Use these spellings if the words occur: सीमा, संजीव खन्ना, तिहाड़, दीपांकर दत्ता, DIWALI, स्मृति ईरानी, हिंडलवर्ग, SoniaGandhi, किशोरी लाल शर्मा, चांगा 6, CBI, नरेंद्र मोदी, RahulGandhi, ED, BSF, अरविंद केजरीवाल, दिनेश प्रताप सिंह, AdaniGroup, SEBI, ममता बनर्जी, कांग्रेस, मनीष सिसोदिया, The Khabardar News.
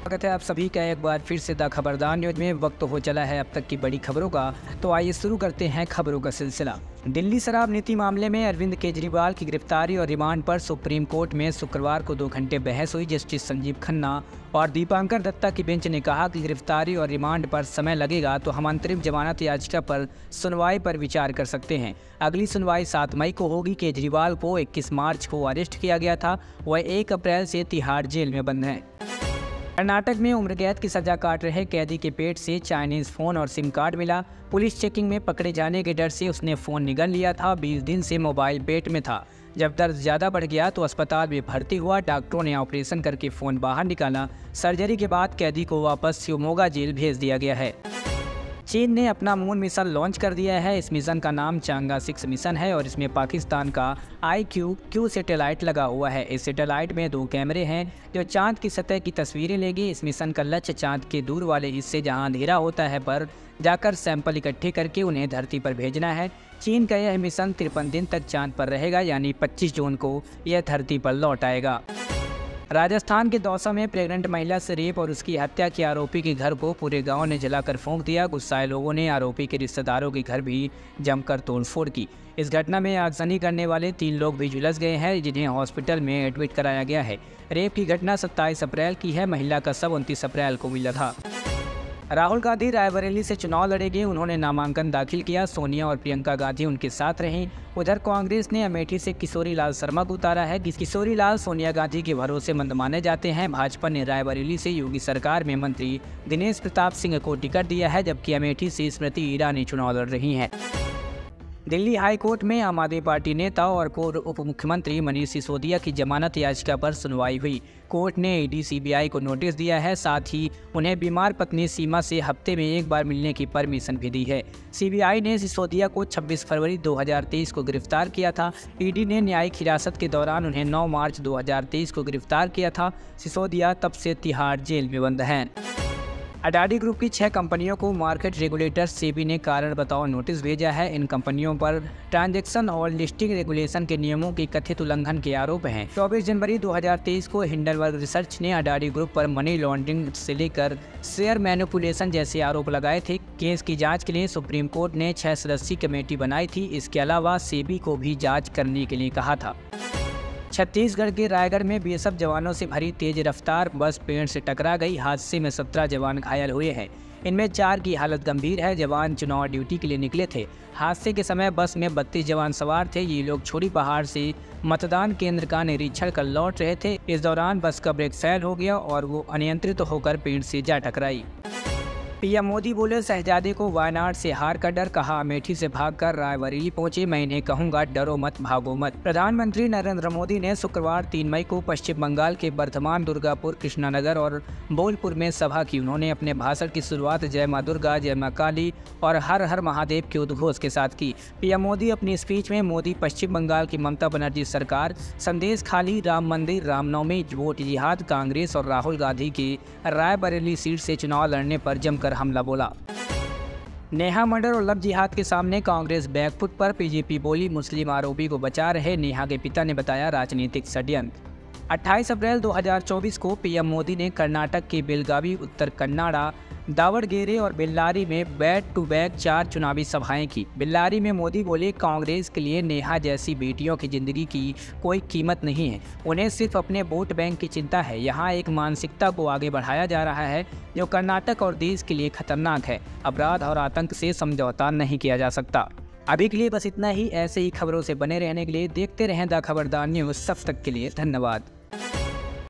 स्वागत है आप सभी का एक बार फिर से द खबरदार न्यूज में। वक्त हो चला है अब तक की बड़ी खबरों का, तो आइए शुरू करते हैं खबरों का सिलसिला। दिल्ली शराब नीति मामले में अरविंद केजरीवाल की गिरफ्तारी और रिमांड पर सुप्रीम कोर्ट में शुक्रवार को 2 घंटे बहस हुई। जस्टिस संजीव खन्ना और दीपांकर दत्ता की बेंच ने कहा कि गिरफ्तारी और रिमांड पर समय लगेगा तो हम अंतरिम जमानत याचिका पर सुनवाई पर विचार कर सकते हैं। अगली सुनवाई 7 मई को होगी। केजरीवाल को 21 मार्च को अरेस्ट किया गया था। वह 1 अप्रैल से तिहाड़ जेल में बंद हैं। कर्नाटक में उम्रकैद की सजा काट रहे कैदी के पेट से चाइनीज फ़ोन और सिम कार्ड मिला। पुलिस चेकिंग में पकड़े जाने के डर से उसने फ़ोन निगल लिया था। 20 दिन से मोबाइल पेट में था। जब दर्द ज़्यादा बढ़ गया तो अस्पताल में भर्ती हुआ। डॉक्टरों ने ऑपरेशन करके फ़ोन बाहर निकाला। सर्जरी के बाद कैदी को वापस शिवमोगा जेल भेज दिया गया है। चीन ने अपना मून मिशन लॉन्च कर दिया है। इस मिशन का नाम चांगा 6 मिशन है और इसमें पाकिस्तान का IQ सैटेलाइट लगा हुआ है। इस सैटेलाइट में 2 कैमरे हैं जो चांद की सतह की तस्वीरें लेगी। इस मिशन का लक्ष्य चांद के दूर वाले हिस्से जहां अंधेरा होता है पर जाकर सैंपल इकट्ठे करके उन्हें धरती पर भेजना है। चीन का यह मिशन 53 दिन तक चांद पर रहेगा, यानी 25 जून को यह धरती पर लौट आएगा। राजस्थान के दौसा में प्रेग्नेंट महिला से रेप और उसकी हत्या के आरोपी के घर को पूरे गांव ने जलाकर फूंक दिया। गुस्साए लोगों ने आरोपी के रिश्तेदारों के घर भी जमकर तोड़फोड़ की। इस घटना में आगजनी करने वाले 3 लोग भी झुलस गए हैं, जिन्हें हॉस्पिटल में एडमिट कराया गया है। रेप की घटना 27 अप्रैल की है। महिला का शव 29 अप्रैल को मिला था। राहुल गांधी रायबरेली से चुनाव लड़ेंगे। उन्होंने नामांकन दाखिल किया। सोनिया और प्रियंका गांधी उनके साथ रहीं। उधर कांग्रेस ने अमेठी से किशोरी लाल शर्मा को उतारा है। किशोरी लाल सोनिया गांधी के भरोसेमंद माने जाते हैं। भाजपा ने रायबरेली से योगी सरकार में मंत्री दिनेश प्रताप सिंह को टिकट दिया है, जबकि अमेठी से स्मृति ईरानी चुनाव लड़ रही हैं। दिल्ली हाई कोर्ट में आम आदमी पार्टी नेता और पूर्व उप मुख्यमंत्री मनीष सिसोदिया की जमानत याचिका पर सुनवाई हुई। कोर्ट ने Eडी CBI को नोटिस दिया है, साथ ही उन्हें बीमार पत्नी सीमा से हफ्ते में 1 बार मिलने की परमिशन भी दी है। CBI ने सिसोदिया को 26 फरवरी 2023 को गिरफ्तार किया था। ED ने न्यायिक हिरासत के दौरान उन्हें 9 मार्च 2023 को गिरफ्तार किया था। सिसोदिया तब से तिहाड़ जेल में बंद हैं। अडानी ग्रुप की 6 कंपनियों को मार्केट रेगुलेटर SEBI ने कारण बताओ नोटिस भेजा है। इन कंपनियों पर ट्रांजैक्शन और लिस्टिंग रेगुलेशन के नियमों के कथित उल्लंघन के आरोप हैं। 24 जनवरी 2023 को हिंडलवर्ग रिसर्च ने अडानी ग्रुप पर मनी लॉन्ड्रिंग से लेकर शेयर मैनिपुलेशन जैसे आरोप लगाए थे। केस की जांच के लिए सुप्रीम कोर्ट ने 6 सदस्यीय कमेटी बनाई थी। इसके अलावा SEBI को भी जाँच करने के लिए कहा था। छत्तीसगढ़ के रायगढ़ में BSF जवानों से भरी तेज रफ्तार बस पेड़ से टकरा गई। हादसे में 17 जवान घायल हुए हैं। इनमें 4 की हालत गंभीर है। जवान चुनाव ड्यूटी के लिए निकले थे। हादसे के समय बस में 32 जवान सवार थे। ये लोग छोड़ी पहाड़ से मतदान केंद्र का निरीक्षण कर लौट रहे थे। इस दौरान बस का ब्रेक फेल हो गया और वो अनियंत्रित होकर पेड़ से जा टकराई। PM मोदी बोले शहजादे को वायनाड से हार का डर। कहा अमेठी से भागकर रायबरेली पहुंचे। मैं इन्हें कहूंगा डरो मत भागो मत। प्रधानमंत्री नरेंद्र मोदी ने शुक्रवार 3 मई को पश्चिम बंगाल के बर्धमान, दुर्गापुर, कृष्णानगर और बोलपुर में सभा की। उन्होंने अपने भाषण की शुरुआत जय माँ दुर्गा, जय माँ काली और हर हर महादेव के उद्घोष के साथ की। PM मोदी अपनी स्पीच में पश्चिम बंगाल की ममता बनर्जी सरकार, संदेश खाली, राम मंदिर, रामनवमी, वोट जिहाद, कांग्रेस और राहुल गांधी की रायबरेली सीट से चुनाव लड़ने पर जमकर हमला बोला। नेहा मर्डर और लव जिहाद के सामने कांग्रेस बैकफुट पर। बीजेपी बोली मुस्लिम आरोपी को बचा रहे। नेहा के पिता ने बताया राजनीतिक षड्यंत्र। 28 अप्रैल 2024 को PM मोदी ने कर्नाटक के बेलगावी, उत्तर कन्नाड़ा, दावड़गेरे और बेल्लारी में बैक टू बैक 4 चुनावी सभाएं की। बेल्लारी में मोदी बोले कांग्रेस के लिए नेहा जैसी बेटियों की जिंदगी की कोई कीमत नहीं है। उन्हें सिर्फ अपने वोट बैंक की चिंता है। यहाँ एक मानसिकता को आगे बढ़ाया जा रहा है जो कर्नाटक और देश के लिए खतरनाक है। अपराध और आतंक से समझौता नहीं किया जा सकता। अभी के लिए बस इतना ही। ऐसे ही खबरों से बने रहने के लिए देखते रहें द खबरदार न्यूज़। सब तक के लिए धन्यवाद।